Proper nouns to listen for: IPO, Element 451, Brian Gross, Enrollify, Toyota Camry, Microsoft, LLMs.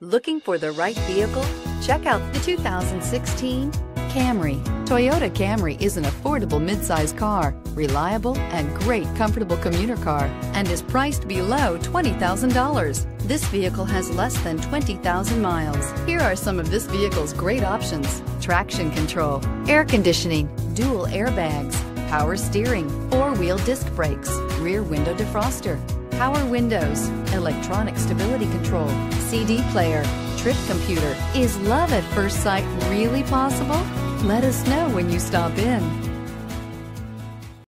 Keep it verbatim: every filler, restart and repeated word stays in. Looking for the right vehicle? Check out the two thousand sixteen Camry. Toyota Camry is an affordable midsize car, reliable and great comfortable commuter car, and is priced below twenty thousand dollars. This vehicle has less than twenty thousand miles. Here are some of this vehicle's great options: traction control, air conditioning, dual airbags, power steering, four-wheel disc brakes, rear window defroster, power windows, electronic stability control, C D player, trip computer. Is love at first sight really possible? Let us know when you stop in.